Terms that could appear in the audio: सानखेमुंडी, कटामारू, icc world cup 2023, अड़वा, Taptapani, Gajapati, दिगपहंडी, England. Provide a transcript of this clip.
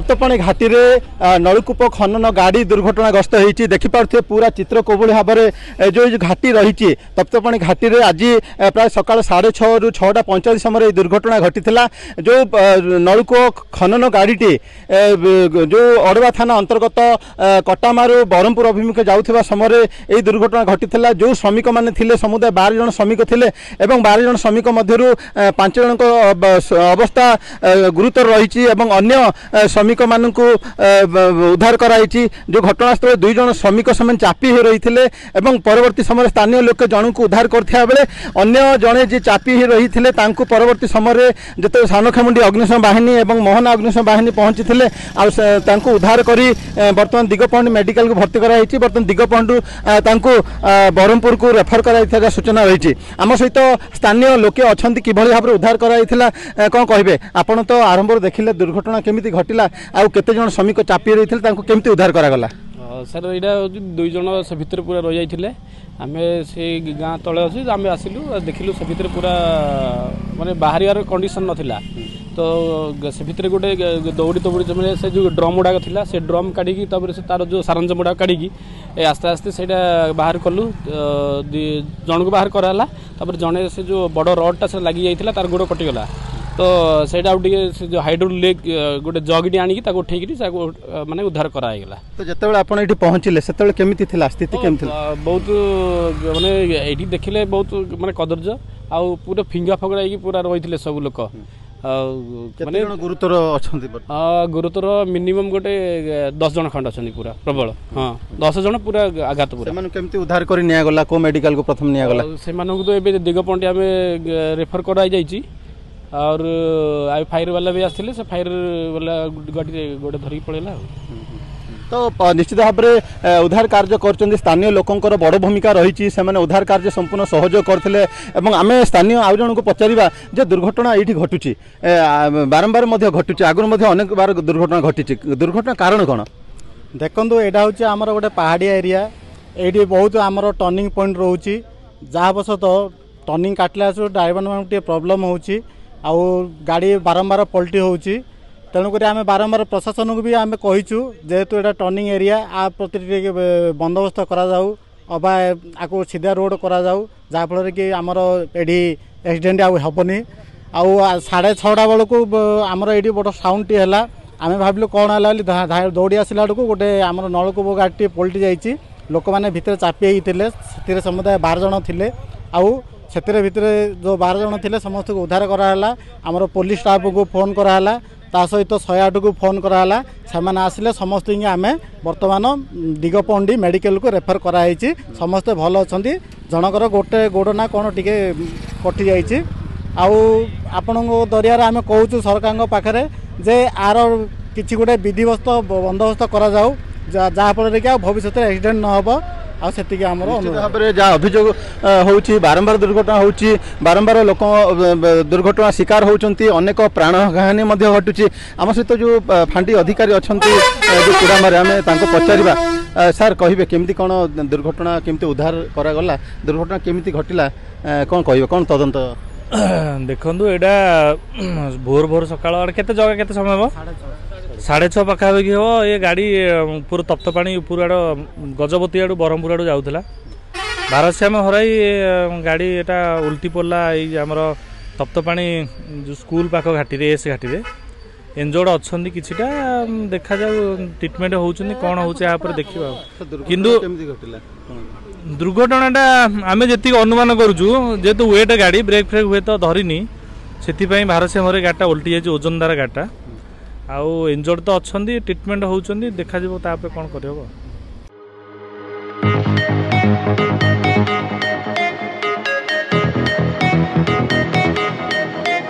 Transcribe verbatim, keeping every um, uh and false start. तप्तपाणी घाटी नलकूप खनन गाड़ी दुर्घटनाग्रस्त होती देखिपे पूरा चित्र कोभली भाव में जो घाटी रही तप्तपाणी घाटी में आज प्राय सका साढ़े छु छा पैंचाश समय दुर्घटना घटी जो नलकूप खनन गाड़ीटी जो अड़वा थाना अंतर्गत कटामारू ब्रह्मपुर अभिमुखे जाऊा समय यही दुर्घटना घटी जो श्रमिक मैंने थे समुदाय बारह जन श्रमिक थे बारह जन श्रमिक मध्य पांच जन अवस्था गुरुतर रही अन्य श्रमिक मानू उद्धार कराई जो घटनास्थल दुई जन श्रमिक से चापी हो रही थे परवर्त समय स्थानीय लोक जन को उद्धार करता बेले अगर जड़े जी चापी रही थे परवर्त समय जो सानखेमुंडी अग्निशम बाहिनी और मोहना अग्निशम बाहिनी पहुंची थे उद्धार कर बर्तमान दिगपहंड मेडिकल को भर्ती कराई बर्तमान दिगपहंडू ब्रह्मपुर को रेफर कर सूचना रही आम सहित स्थानीय लोके अच्छा कि भाव में उद्धार कराई कौन कहे आप तो आरंभ देखिले दुर्घटना केमी घटला आउ केते जन श्रमिक चापी रही थे केमती उद्धार करागला सर यहाँ दुई जन से भितर पूरा रही जाइए आम से गाँ तले अच्छे आम आसिलु देखिलु से भितर पूरा माने बाहर कंडीशन नाला तो से भितर गोटे दौड़ी दौड़ी मैंने से जो ड्रम गुड़ाक था से ड्रम काढ़ तार जो सारंजम गुड़ाक काढ़ आस्ते आस्ते से बाहर कलु जन को बाहर कराला जड़े से जो बड़ रडटा से लग जाता तार गोड़ कटिगला तो सेटा से जो हाइड्रोलिक गोटे जगटी आनिक उठेक माने उद्धार कराइला तो जिते आप पहुँचले से केमिति थिला स्थिति केमिति बहुत माने एठी देखिले बहुत माने कदर्ज आ पूरा फिंगा फगड़ाई पूरा रही सब लोक माने गुरुतर अच्छा गुरुतर मिनिमम गोटे दस जन खंड अच्छा पूरा प्रबल हाँ दस जन पूरा आघात पूरा केमती उद्धार कर निगला को मेडिकल को प्रथम निगला से तो दिगपंडी आम रेफर कराई और आई फायर वाला भी आसते से फायर वाला गाड़ी गोटे धरिक पड़ेगा तो निश्चित भाव में उद्धार कार्य कर स्थानीय लोकंर बड़ भूमिका रही से उद्धार कार्य संपूर्ण सहयोग करते आम स्थानीय आउ जन को पचारा जे दुर्घटना ये घटुची बारंबार घटुची आगुरी अनेक बार दुर्घटना घटी दुर्घटना कारण कौन देखो यहाँ हूँ आम गोटे पहाड़िया एरिया ये बहुत आम टर्निंग पॉइंट रोचे जहाँ बसत टर्निंग काटला ड्राइवर मान प्रॉब्लम हो आउ गाड़ी बारंबार पलटी होची तेणुक आम बारंबार प्रशासन को भी आम कहीचु जेहेतु एटा टर्निंग एरिया आ प्रति बंदोबस्त करा जाऊ अबा आपको सीधा रोड करा जाऊ जाफल कि आमर एडी एक्सीडेंट आउ हेबनी आउ साढ़े छटा बेलू आमर ये बड़ साउंड है आम भाविलु कौन है दौड़ी आसला बेलू गोटे आम नलकूप गाड़ी पलटी जाइए लोक मैंने भितर चापी होते समुदाय बार जन थे आउ से भितर जो बार जन थे समस्त को उद्धार कराला आमर पुलिस स्टाफ को फोन कराला ता सहित शहे आठ को फोन कराला से आसिले समस्त आम बर्तमान दिगपहंडी मेडिकल को रेफर कराई समस्ते भल अच्छा जनकर गोटे गोड़ना कौन टे कटि जाइए आपण दरिया आम कहूँ सरकार पाखे जे आर किसी गोटे विधिवस्त बंदोबस्त कराऊ जहाँफल कि भविष्य में एक्सीडेंट न जहाँ अभियोग होची बारंबार दुर्घटना होची बारंबार लोक दुर्घटना शिकार होती अनेक प्राणहानि घटुची आम सहित जो फांडी अधिकारी अच्छा जो चूड़ामारे आम पचार सार कहे केमती कौन दुर्घटना केमती उद्धार करागला दुर्घटना केमती घटला कौन कह कौन तदंत देखु एटा भोर भोर सकाल केते जगह केते समय हो साढ़े छः पखापाखि हो ये गाड़ी पूरा तप्तपाणी पूरा आड़ गजपति आड़ ब्रह्मपुर आड़ जाऊला भारस्याम हराई गाड़ी एटा उल्टी पड़ला ये आमर तप्तपाणी जो स्कूल पाख घाटी एस घाटी एंजोड अच्छा किछिटा देखा जाऊ ट्रिटमेंट होउछन कौन होउछ देखिबा किंतु दुर्घटनाटा आम जी अनुमान करूँ जेहेतु वेट गाड़ी ब्रेक फ्रेक हुए तो धरनी से भारस्याम हराई गाड़ीटा उल्टी जा ओजनदार गाड़ीटा आउ इंजर्ड तो अच्छा ट्रिटमेंट होती देखा कौन कर।